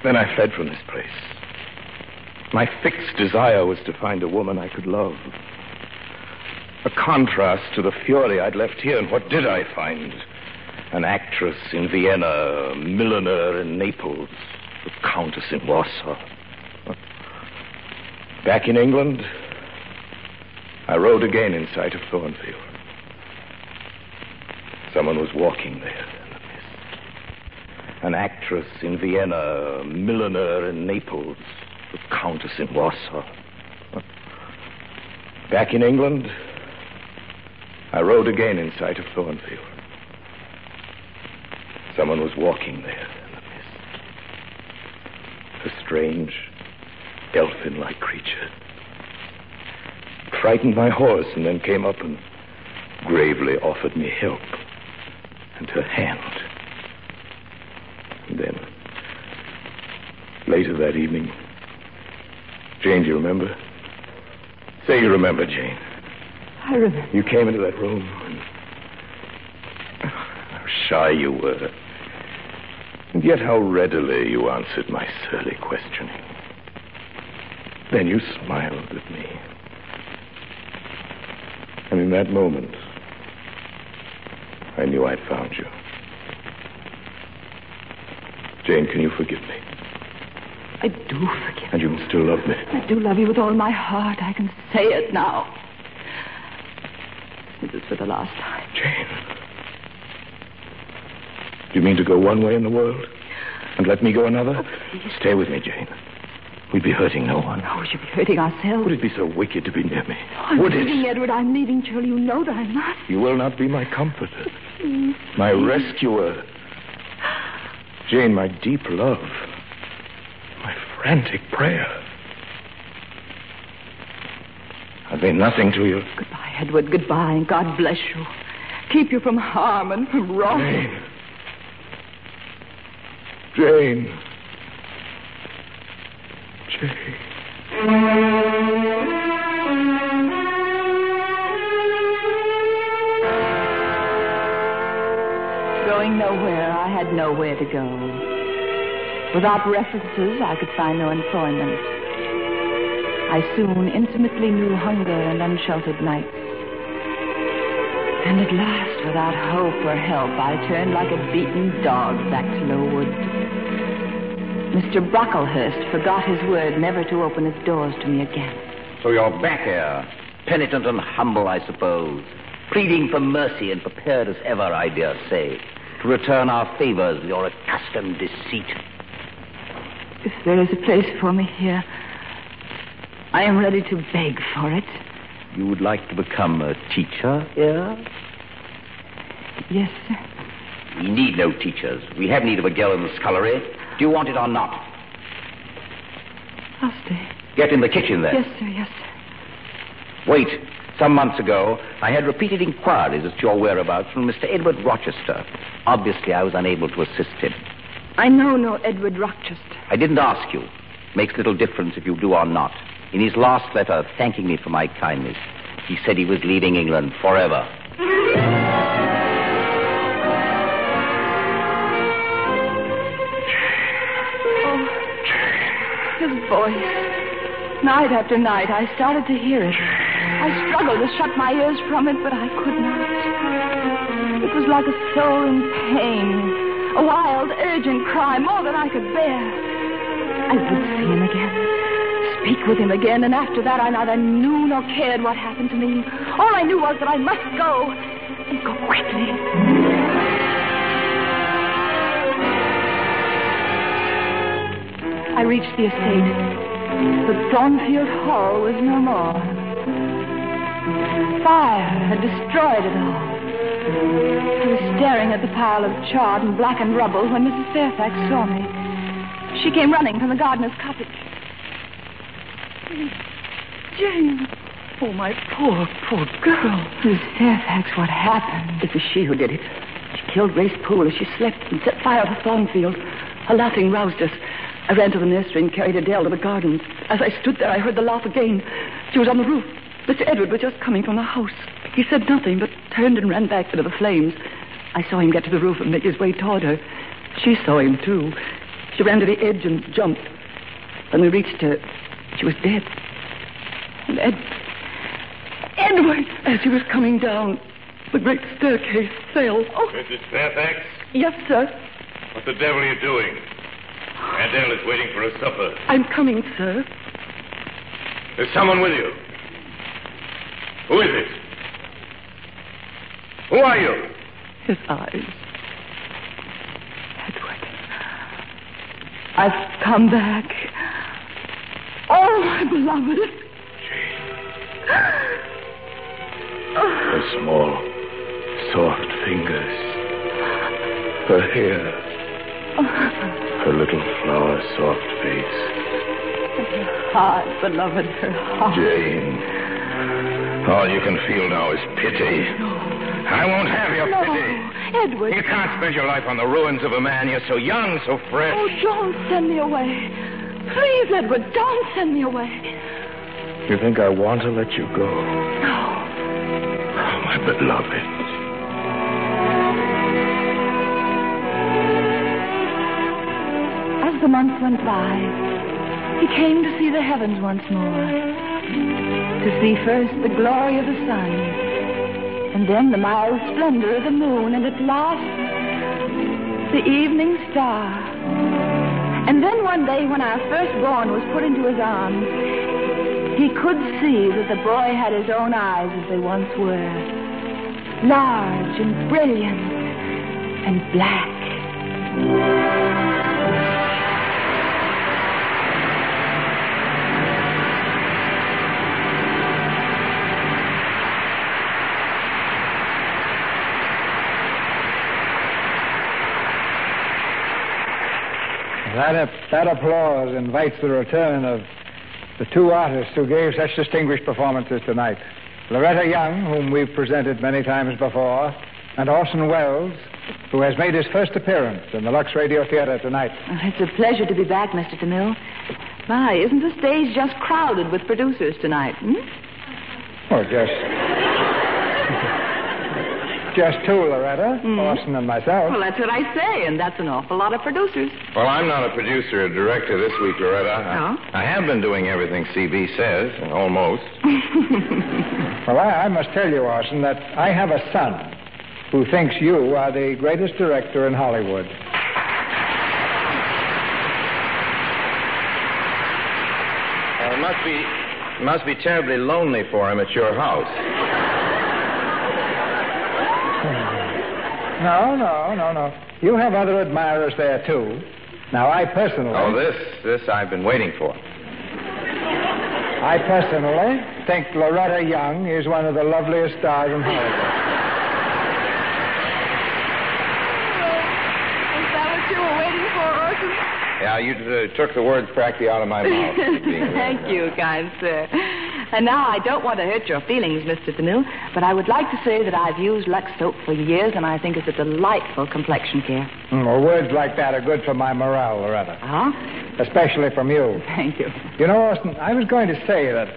Then I fled from this place. My fixed desire was to find a woman I could love. A contrast to the fury I'd left here. And what did I find? An actress in Vienna, a milliner in Naples, a countess in Warsaw. Back in England, I rode again in sight of Thornfield. Someone was walking there in the mist. An actress in Vienna, a milliner in Naples, a countess in Warsaw. Back in England, I rode again in sight of Thornfield. Someone was walking there in the mist. A strange, elfin-like creature. Frightened my horse and then came up and gravely offered me help and her hand. And then, later that evening, Jane, do you remember? Say you remember, Jane. I remember. You came into that room and how shy you were. And yet how readily you answered my surly questioning. Then you smiled at me. And in that moment, I knew I'd found you. Jane, can you forgive me? I do forgive you. And you can still love me. I do love you with all my heart. I can say it now. This is for the last time. Jane, do you mean to go one way in the world and let me go another? Oh, please. Stay with me, Jane. We'd be hurting no one. Oh, we should be hurting ourselves. Would it be so wicked to be near me? Oh, would it? I'm leaving, Edward. I'm leaving, Shirley. You know that I must. You will not be my comforter. Please. My rescuer. Jane, my deep love. My frantic prayer. I've been nothing to you. Goodbye, Edward. Goodbye. And God bless you. Keep you from harm and from wrong. Jane. Jane. Going nowhere, I had nowhere to go. Without references, I could find no employment. I soon intimately knew hunger and unsheltered nights. And at last, without hope or help, I turned like a beaten dog back to Lowood. Mr. Brocklehurst forgot his word never to open his doors to me again. So you're back here, penitent and humble, I suppose, pleading for mercy and prepared as ever, I dare say, to return our favors with your accustomed deceit. If there is a place for me here, I am ready to beg for it. You would like to become a teacher here? Yes, sir. We need no teachers. We have need of a girl in the scullery. Do you want it or not? I'll stay. Get in the kitchen, then. Yes, sir, yes, sir. Wait. Some months ago, I had repeated inquiries as to your whereabouts from Mr. Edward Rochester. Obviously, I was unable to assist him. I know no Edward Rochester. I didn't ask you. Makes little difference if you do or not. In his last letter, thanking me for my kindness, he said he was leaving England forever. Voice. Night after night, I started to hear it. I struggled to shut my ears from it, but I could not. It was like a soul in pain, a wild, urgent cry, more than I could bear. I would see him again, speak with him again, and after that I neither knew nor cared what happened to me. All I knew was that I must go, and go quickly. I reached the estate, but Thornfield Hall was no more. Fire had destroyed it all. I was staring at the pile of charred and blackened rubble when Mrs. Fairfax saw me. She came running from the gardener's cottage. Jane. Oh, my poor, poor girl. Mrs. Fairfax, what happened? It was she who did it. She killed Grace Poole as she slept and set fire to Thornfield. Her laughing roused us. I ran to the nursery and carried Adele to the garden. As I stood there, I heard the laugh again. She was on the roof. Mr. Edward was just coming from the house. He said nothing, but turned and ran back into the flames. I saw him get to the roof and make his way toward her. She saw him, too. She ran to the edge and jumped. When we reached her, she was dead. And Edward, as he was coming down, the great staircase fell. Oh. Mrs. Fairfax? Yes, sir. What the devil are you doing? Adele is waiting for her supper. I'm coming, sir. There's someone with you. Who is it? Who are you? His eyes. Edward. I've come back. Oh, my beloved. Jane. Her small, soft fingers. Her hair. Her little flower soft face. Her heart, beloved, her heart. Jane. All you can feel now is pity. I won't have your pity. Edward. You can't spend your life on the ruins of a man. You're so young, so fresh. Oh, don't send me away. Please, Edward, don't send me away. You think I want to let you go? No. Oh, my beloved. As the months went by, he came to see the heavens once more. To see first the glory of the sun, and then the mild splendor of the moon, and at last, the evening star. And then one day, when our firstborn was put into his arms, he could see that the boy had his own eyes as they once were. Large and brilliant and black. That applause invites the return of the two artists who gave such distinguished performances tonight. Loretta Young, whom we've presented many times before, and Orson Welles, who has made his first appearance in the Lux Radio Theatre tonight. Oh, it's a pleasure to be back, Mr. DeMille. My, isn't the stage just crowded with producers tonight, hmm? Oh, Just two, Loretta, Orson and myself. Well, that's what I say, and that's an awful lot of producers. Well, I'm not a producer or director this week, Loretta. No? I have been doing everything CB says, almost. Well, I must tell you, Orson, that I have a son who thinks you are the greatest director in Hollywood. Well, it must be terribly lonely for him at your house. No. You have other admirers there, too. Now, I personally... Oh, this I've been waiting for. I personally think Loretta Young is one of the loveliest stars in Hollywood. Is that what you were waiting for, Orson? Yeah, you took the words practically out of my mouth. Thank you, kind sir. And now, I don't want to hurt your feelings, Mr. DeMille, but I would like to say that I've used Lux Soap for years, and I think it's a delightful complexion care. Well, words like that are good for my morale, Loretta. Huh? Especially from you. Thank you. You know, Orson, I was going to say that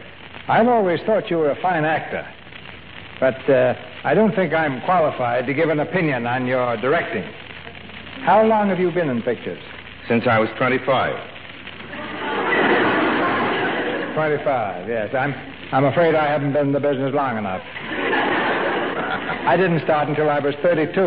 I've always thought you were a fine actor, but I don't think I'm qualified to give an opinion on your directing. How long have you been in pictures? Since I was 25. 25, yes. I'm afraid I haven't been in the business long enough. I didn't start until I was 32.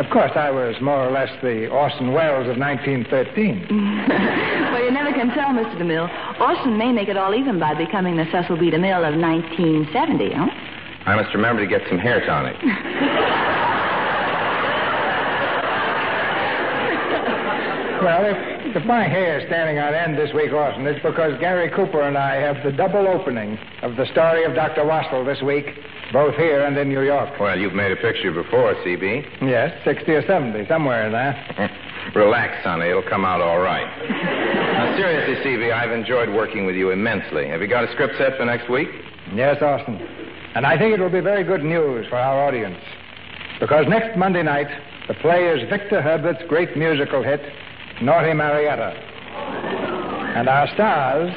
Of course, I was more or less the Orson Welles of 1913. Well, you never can tell, Mr. DeMille. Orson may make it all even by becoming the Cecil B. DeMille of 1970, huh? I must remember to get some hair tonic. Well, if my hair is standing on end this week, Orson, it's because Gary Cooper and I have the double opening of the story of Dr. Wassell this week, both here and in New York. Well, you've made a picture before, C.B. Yes, 60 or 70, somewhere in there. Relax, sonny. It'll come out all right. Now, seriously, C.B., I've enjoyed working with you immensely. Have you got a script set for next week? Yes, Orson. And I think it will be very good news for our audience. Because next Monday night, the play is Victor Herbert's great musical hit, Naughty Marietta. And our stars,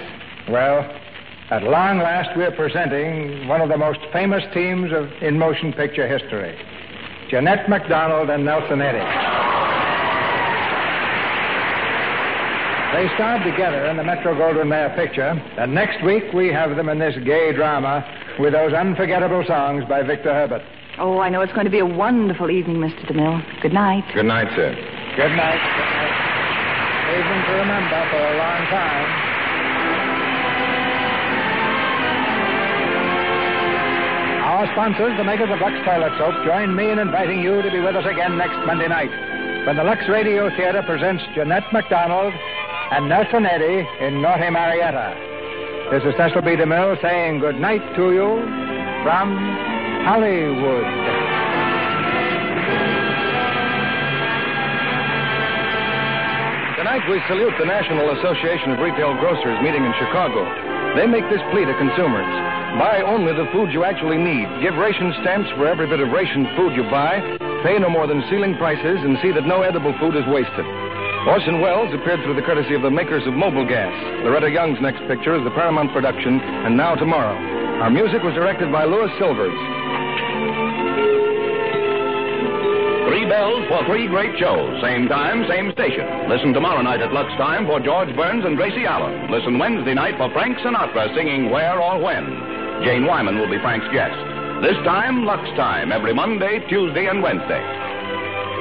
well, at long last we're presenting one of the most famous teams in motion picture history, Jeanette MacDonald and Nelson Eddy. They starred together in the Metro-Goldwyn-Mayer picture, and next week we have them in this gay drama with those unforgettable songs by Victor Herbert. Oh, I know it's going to be a wonderful evening, Mr. DeMille. Good night. Good night, sir. Good night. Reason to remember for a long time. Our sponsors, the makers of Lux Toilet Soap, join me in inviting you to be with us again next Monday night when the Lux Radio Theatre presents Jeanette MacDonald and Nelson Eddy in Naughty Marietta. This is Cecil B. DeMille saying good night to you from Hollywood. Tonight we salute the National Association of Retail Grocers meeting in Chicago. They make this plea to consumers. Buy only the food you actually need. Give ration stamps for every bit of rationed food you buy. Pay no more than ceiling prices and see that no edible food is wasted. Orson Welles appeared through the courtesy of the makers of Mobile Gas. Loretta Young's next picture is the Paramount production, And Now Tomorrow. Our music was directed by Louis Silvers. Three bells for three great shows. Same time, same station. Listen tomorrow night at Lux Time for George Burns and Gracie Allen. Listen Wednesday night for Frank Sinatra singing Where or When. Jane Wyman will be Frank's guest. This time, Lux Time, every Monday, Tuesday, and Wednesday.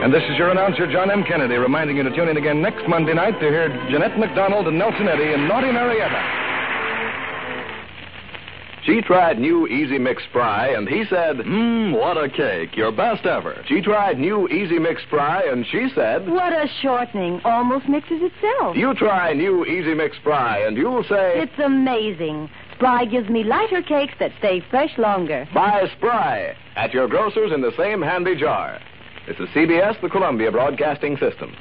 And this is your announcer, John M. Kennedy, reminding you to tune in again next Monday night to hear Jeanette MacDonald and Nelson Eddy in Naughty Marietta. She tried new Easy Mix Spry, and he said, what a cake, your best ever. She tried new Easy Mix Spry, and she said, what a shortening, almost mixes itself. You try new Easy Mix Spry, and you'll say, it's amazing. Spry gives me lighter cakes that stay fresh longer. Buy Spry at your grocer's in the same handy jar. This is CBS, the Columbia Broadcasting System.